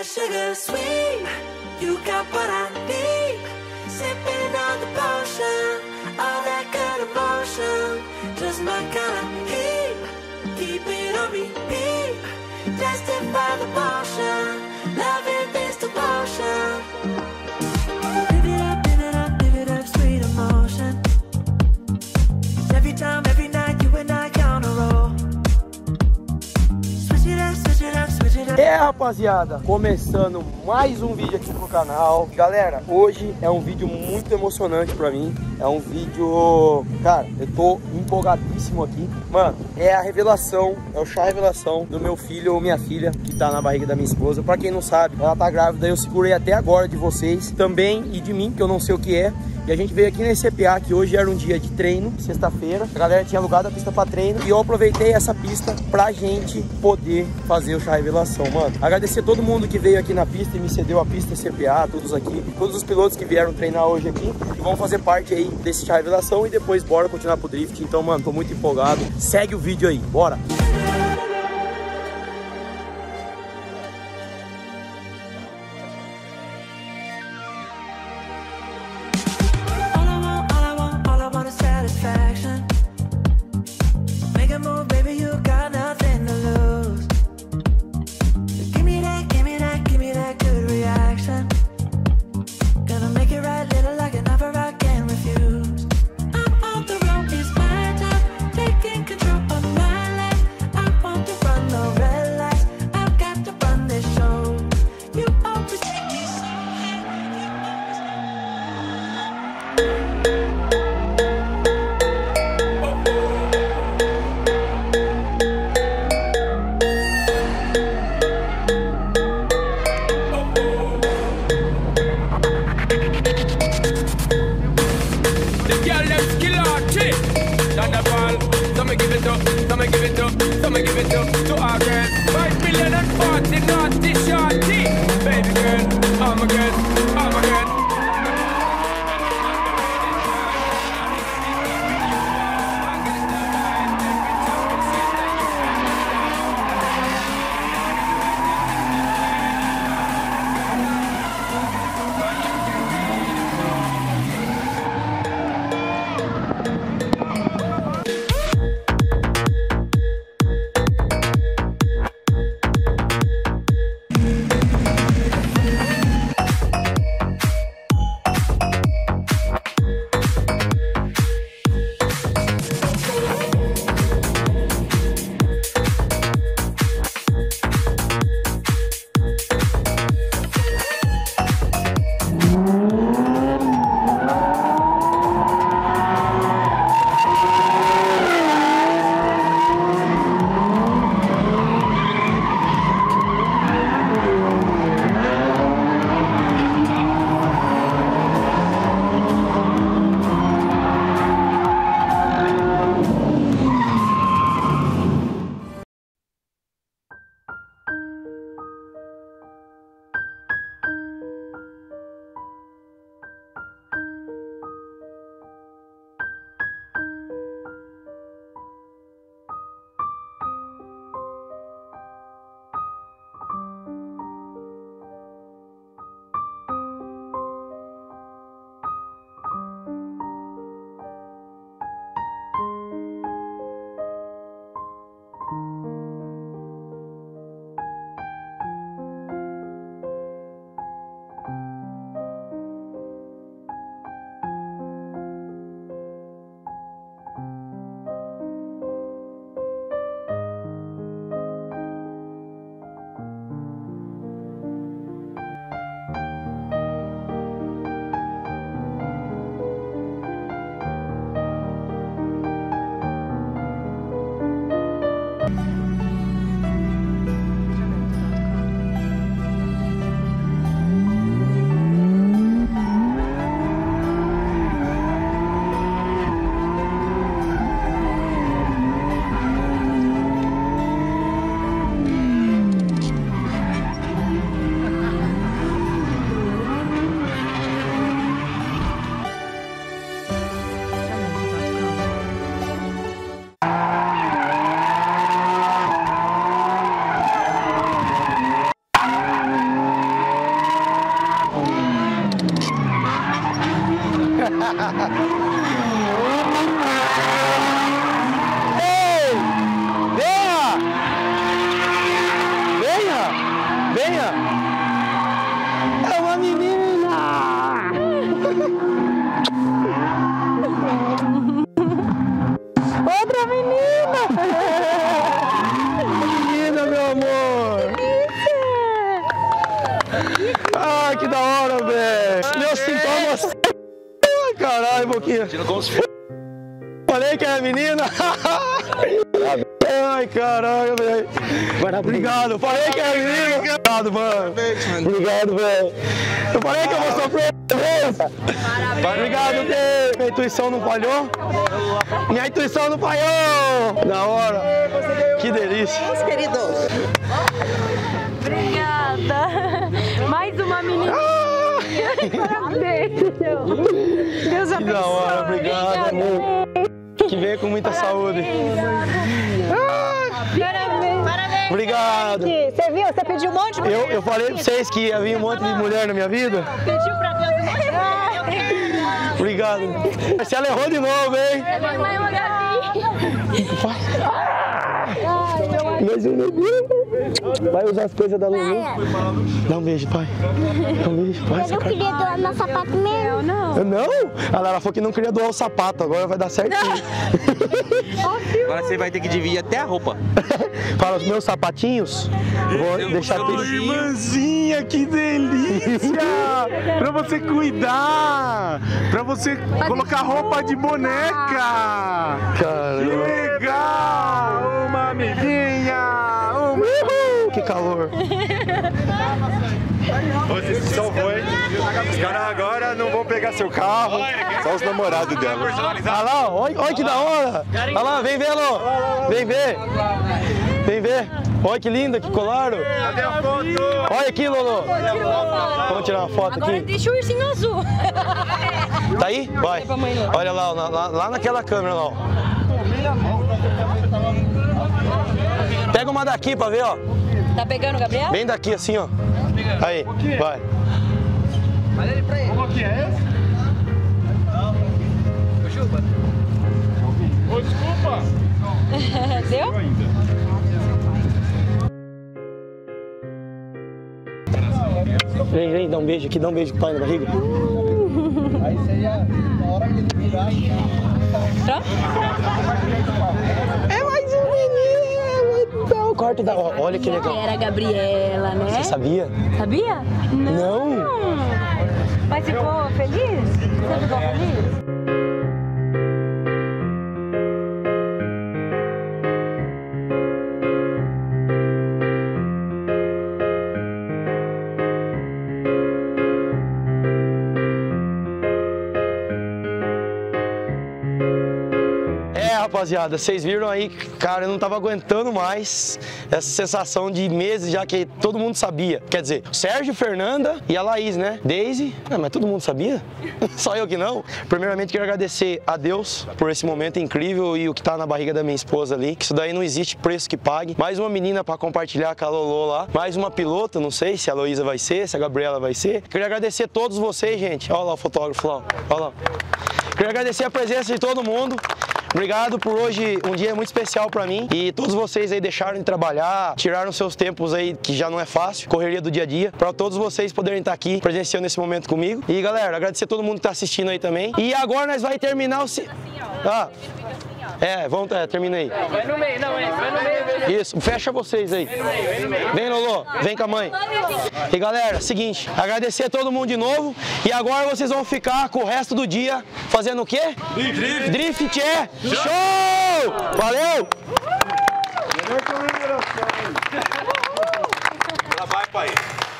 that sugar sweet. You got what I need. Sipping on the potion, all that good emotion, just my kind of heat. Keep it on repeat. Testify the potion, loving this devotion. Every night you and I count a roll. Switch it up, switch it up, switch it up. É, rapaziada, começando mais um vídeo aqui pro canal. Galera, hoje é um vídeo muito emocionante pra mim. É um vídeo... Cara, eu tô empolgadíssimo aqui. Mano, é a revelação, é o chá revelação do meu filho ou minha filha, que tá na barriga da minha esposa. Pra quem não sabe, ela tá grávida. Eu segurei até agora de vocês também e de mim, que eu não sei o que é. E a gente veio aqui nesse CPA, que hoje era um dia de treino, sexta-feira. A galera tinha alugado a pista pra treino e eu aproveitei essa pista pra gente poder fazer o chá revelação, mano. Agradecer a todo mundo que veio aqui na pista e me cedeu a pista CPA, todos aqui, todos os pilotos que vieram treinar hoje aqui e vão fazer parte aí desse chá revelação e depois bora continuar pro drift. Então, mano, tô muito empolgado. Segue o vídeo aí, bora! Olha aí, ó. É uma menina! Outra menina! Menina, meu amor! Ah, que da hora, velho! Meus sintomas... Caralho, boquinha! Falei que era menina! Ai, caralho, velho. Obrigado. Eu falei que era menino. Obrigado, mano. Obrigado, velho. Eu falei que eu vou sofrer. Obrigado, Deus. Minha intuição não falhou. Minha intuição não falhou. Da hora. Que delícia. Queridos. Obrigada. Mais uma menina. Parabéns. Deus abençoe. Que da hora. Obrigado, amor. Que venha com muita saúde. Parabéns. Parabéns. Obrigado. Você viu? Você pediu um monte de mulher. Eu falei pra vocês que havia um monte de mulher na minha vida. Pediu pra Deus um monte de mulher. Obrigado. Você errou de novo, hein? Vai usar as coisas da Lulu. Dá um beijo, pai. Dá um beijo, pai. Eu não queria doar meu sapato mesmo. Não? Ela falou que não queria doar o sapato, agora vai dar certinho. Agora você vai ter que dividir até a roupa. Fala, os meus sapatinhos, vou deixar tudo. Irmãzinha, que delícia! Pra você cuidar, pra você colocar roupa de boneca. Caramba. Que legal! Uma amiguinha! Que calor! Você se salvou, hein? Os caras agora não vão pegar seu carro, só os namorados dela. Olha lá, olha que da hora! Olha lá, vem ver, Lô! Vem ver! Vem ver! Olha que linda que colaram! Cadê a foto? Olha aqui, Lolo! Vamos tirar uma foto aqui. Agora deixa o ursinho azul. Tá aí? Vai! Olha lá, lá naquela câmera lá. Pega uma daqui pra ver, ó. Tá pegando, Gabriel? Bem daqui, assim, ó. Aí, vai. Olha ele pra ele. Como que é esse? Ô, desculpa. Deu? Vem, dá um beijo aqui, dá um beijo pro pai na barriga. Aí seria na hora que ele virar. É mais um menino. Então, quarto da... Olha que legal. Era a Gabriela, né? Você sabia? Sabia? Não. Não. Mas ficou feliz? Você ficou feliz? Rapaziada, vocês viram aí, cara, eu não tava aguentando mais essa sensação de meses já que todo mundo sabia. Quer dizer, Sérgio, Fernanda e a Laís, né? Daisy, mas todo mundo sabia? Só eu que não. Primeiramente, quero agradecer a Deus por esse momento incrível e o que tá na barriga da minha esposa ali, que isso daí não existe preço que pague. Mais uma menina pra compartilhar com a Lolo lá, mais uma pilota, não sei se a Heloísa vai ser, se a Gabriela vai ser. Queria agradecer a todos vocês, gente. Olha lá o fotógrafo lá, olha lá. Queria agradecer a presença de todo mundo. Obrigado por hoje, um dia muito especial pra mim e todos vocês aí deixaram de trabalhar, tiraram seus tempos aí, que já não é fácil, correria do dia a dia, pra todos vocês poderem estar aqui presenciando esse momento comigo. E galera, agradecer a todo mundo que tá assistindo aí também. E agora nós vai terminar o... termina aí. Vai no meio, não, é, vai no meio. Isso, fecha vocês aí. Vem, Lolo, vem com a mãe. E galera, seguinte, agradecer a todo mundo de novo e agora vocês vão ficar com o resto do dia fazendo o quê? Drift. Drift é show! Valeu! Ela vai, pai.